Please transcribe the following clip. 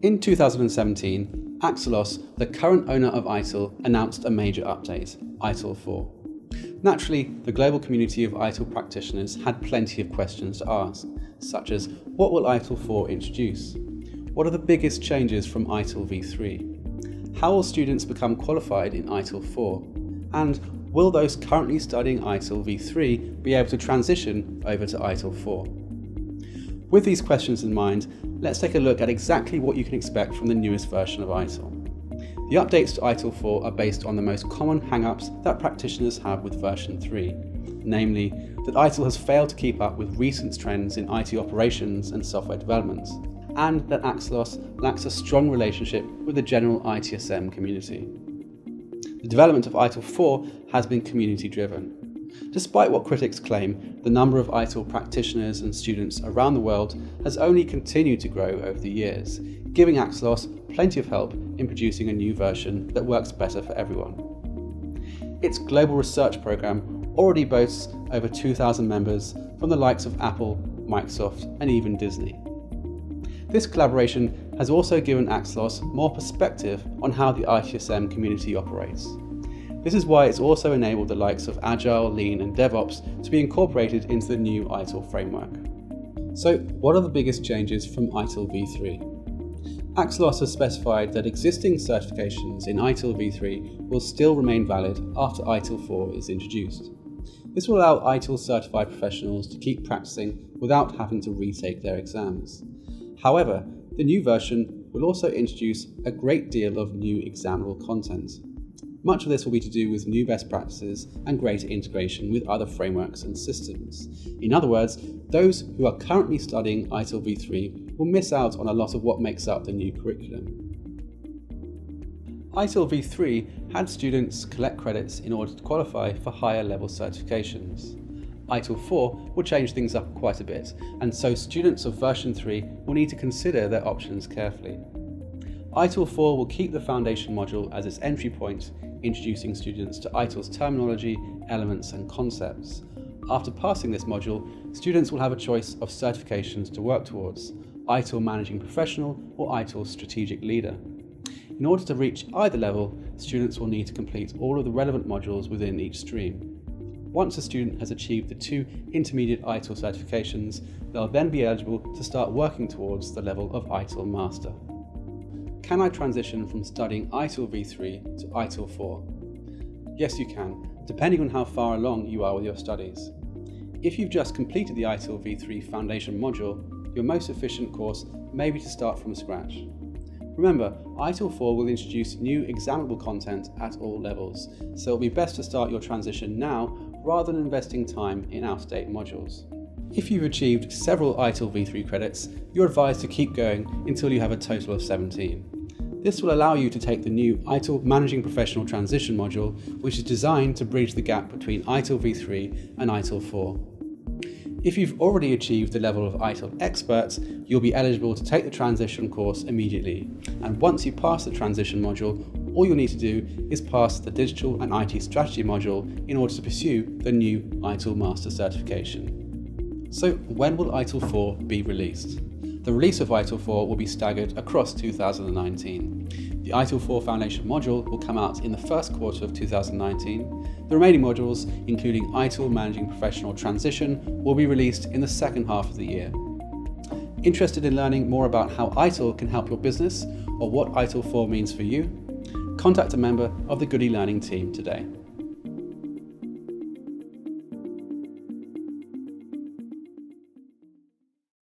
In 2017, Axelos, the current owner of ITIL, announced a major update, ITIL 4. Naturally, the global community of ITIL practitioners had plenty of questions to ask, such as, what will ITIL 4 introduce? What are the biggest changes from ITIL V3? How will students become qualified in ITIL 4? And will those currently studying ITIL V3 be able to transition over to ITIL 4? With these questions in mind, let's take a look at exactly what you can expect from the newest version of ITIL. The updates to ITIL 4 are based on the most common hang-ups that practitioners have with version 3, namely that ITIL has failed to keep up with recent trends in IT operations and software developments, and that Axelos lacks a strong relationship with the general ITSM community. The development of ITIL 4 has been community-driven. Despite what critics claim, the number of ITIL practitioners and students around the world has only continued to grow over the years, giving Axelos plenty of help in producing a new version that works better for everyone. Its global research program already boasts over 2,000 members from the likes of Apple, Microsoft, and even Disney. This collaboration has also given Axelos more perspective on how the ITSM community operates. This is why it's also enabled the likes of Agile, Lean and DevOps to be incorporated into the new ITIL framework. So what are the biggest changes from ITIL V3? Axelos has specified that existing certifications in ITIL V3 will still remain valid after ITIL 4 is introduced. This will allow ITIL certified professionals to keep practicing without having to retake their exams. However, the new version will also introduce a great deal of new examinable content. Much of this will be to do with new best practices and greater integration with other frameworks and systems. In other words, those who are currently studying ITIL V3 will miss out on a lot of what makes up the new curriculum. ITIL V3 had students collect credits in order to qualify for higher level certifications. ITIL 4 will change things up quite a bit, and so students of version 3 will need to consider their options carefully. ITIL 4 will keep the foundation module as its entry point, introducing students to ITIL's terminology, elements and concepts. After passing this module, students will have a choice of certifications to work towards, ITIL Managing Professional or ITIL Strategic Leader. In order to reach either level, students will need to complete all of the relevant modules within each stream. Once a student has achieved the two intermediate ITIL certifications, they'll then be eligible to start working towards the level of ITIL Master. Can I transition from studying ITIL V3 to ITIL 4? Yes, you can, depending on how far along you are with your studies. If you've just completed the ITIL V3 foundation module, your most efficient course may be to start from scratch. Remember, ITIL 4 will introduce new examinable content at all levels, so it'll be best to start your transition now rather than investing time in out-of-date modules. If you've achieved several ITIL V3 credits, you're advised to keep going until you have a total of 17. This will allow you to take the new ITIL Managing Professional Transition module, which is designed to bridge the gap between ITIL V3 and ITIL 4. If you've already achieved the level of ITIL Expert, you'll be eligible to take the transition course immediately. And once you pass the transition module, all you'll need to do is pass the Digital and IT Strategy module in order to pursue the new ITIL Master certification. So when will ITIL 4 be released? The release of ITIL 4 will be staggered across 2019. The ITIL 4 Foundation module will come out in the first quarter of 2019. The remaining modules, including ITIL Managing Professional Transition, will be released in the second half of the year. Interested in learning more about how ITIL can help your business or what ITIL 4 means for you? Contact a member of the Good e-Learning team today.